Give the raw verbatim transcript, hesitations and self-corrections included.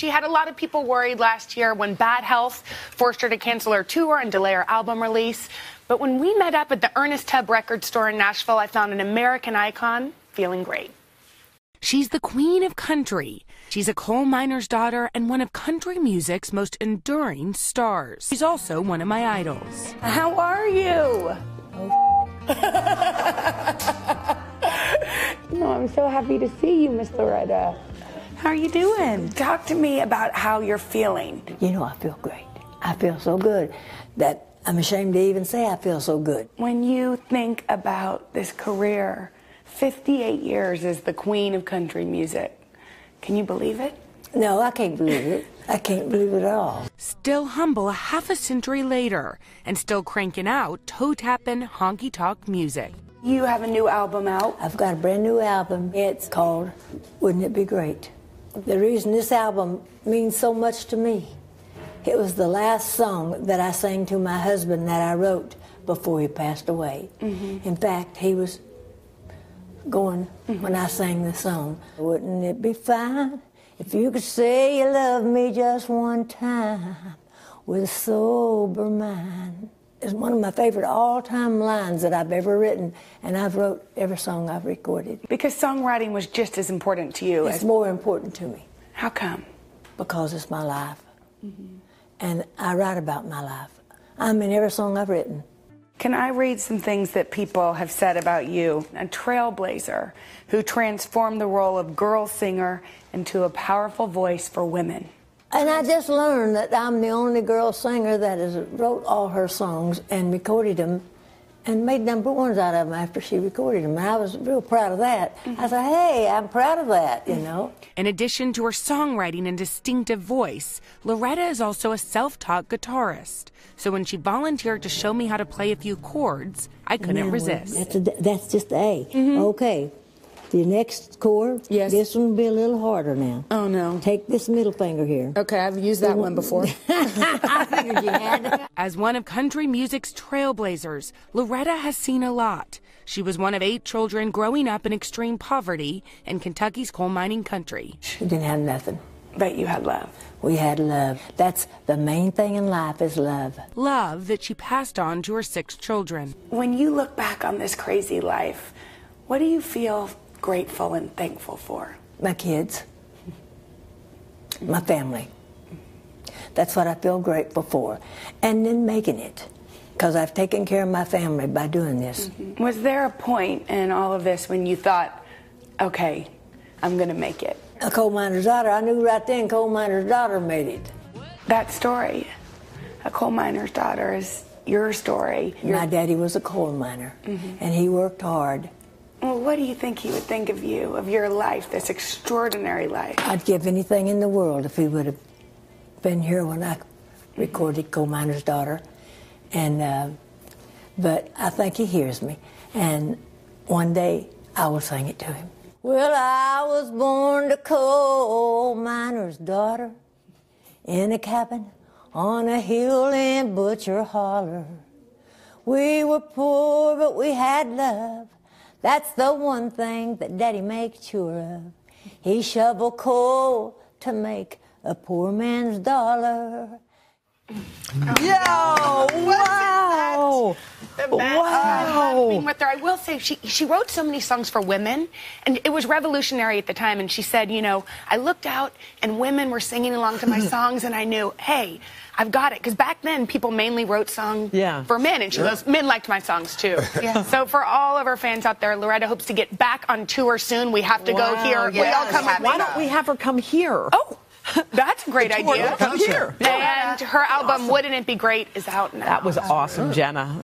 she had a lot of people worried last year when bad health forced her to cancel her tour and delay her album release. But when we met up at the Ernest Tubb record store in Nashville, I found an American icon feeling great. She's the queen of country. She's a coal miner's daughter and one of country music's most enduring stars. She's also one of my idols. How are you? Oh, no, I'm so happy to see you, Miss Loretta. How are you doing? Talk to me about how you're feeling. You know, I feel great. I feel so good that I'm ashamed to even say I feel so good. When you think about this career, fifty-eight years as the queen of country music, can you believe it? No, I can't believe it. I can't believe it at all. Still humble a half a century later and still cranking out toe-tapping honky-tonk music. You have a new album out? I've got a brand new album. It's called Wouldn't It Be Great? The reason this album means so much to me, it was the last song that I sang to my husband that I wrote before he passed away. Mm-hmm. In fact, he was going mm-hmm. when I sang the song. Wouldn't it be fine if you could say you love me just one time with a sober mind? It's one of my favorite all-time lines that I've ever written, and I've wrote every song I've recorded. Because songwriting was just as important to you. It's as... more important to me. How come? Because it's my life. Mm-hmm. And I write about my life. I mean, every song I've written. Can I read some things that people have said about you? A trailblazer who transformed the role of girl singer into a powerful voice for women. And I just learned that I'm the only girl singer that has wrote all her songs and recorded them and made number ones out of them after she recorded them. And I was real proud of that. Mm-hmm. I said, hey, I'm proud of that, you know. In addition to her songwriting and distinctive voice, Loretta is also a self-taught guitarist. So when she volunteered to show me how to play a few chords, I couldn't now, resist. That's, a, that's just A. Mm-hmm. Okay. The next chord, yes. This one will be a little harder now. Oh, no. Take this middle finger here. Okay, I've used that one before. I figured you had. As one of country music's trailblazers, Loretta has seen a lot. She was one of eight children growing up in extreme poverty in Kentucky's coal mining country. She didn't have nothing. But you had love. We had love. That's the main thing in life is love. Love that she passed on to her six children. When you look back on this crazy life, what do you feel grateful and thankful for? My kids, my family. That's what I feel grateful for. And then making it, because I've taken care of my family by doing this. Mm-hmm. Was there a point in all of this when you thought, okay, I'm going to make it? A coal miner's daughter. I knew right then coal miner's daughter made it. That story, a coal miner's daughter, is your story. Your... My daddy was a coal miner, mm-hmm. and he worked hard. Well, what do you think he would think of you, of your life, this extraordinary life? I'd give anything in the world if he would have been here when I recorded Coal Miner's Daughter. And, uh, but I think he hears me. And one day I will sing it to him. Well, I was born a coal miner's daughter in a cabin on a hill in Butcher Holler. We were poor, but we had love. That's the one thing that Daddy makes sure of. He shoveled coal to make a poor man's dollar. Yo! Wow! Wow! Being with her, I will say she she wrote so many songs for women, and it was revolutionary at the time. And she said, you know, I looked out and women were singing along to my songs, and I knew, hey, I've got it. Because back then, people mainly wrote songs yeah. for men, and she yeah. goes, men liked my songs too. Yeah. So for all of our fans out there, Loretta hopes to get back on tour soon. We have to wow, go here. Yes. We all come. Why don't we have her come here? Oh. That's a great idea. Come here. And her album, awesome. Wouldn't It Be Great, is out now. That was awesome, Jenna.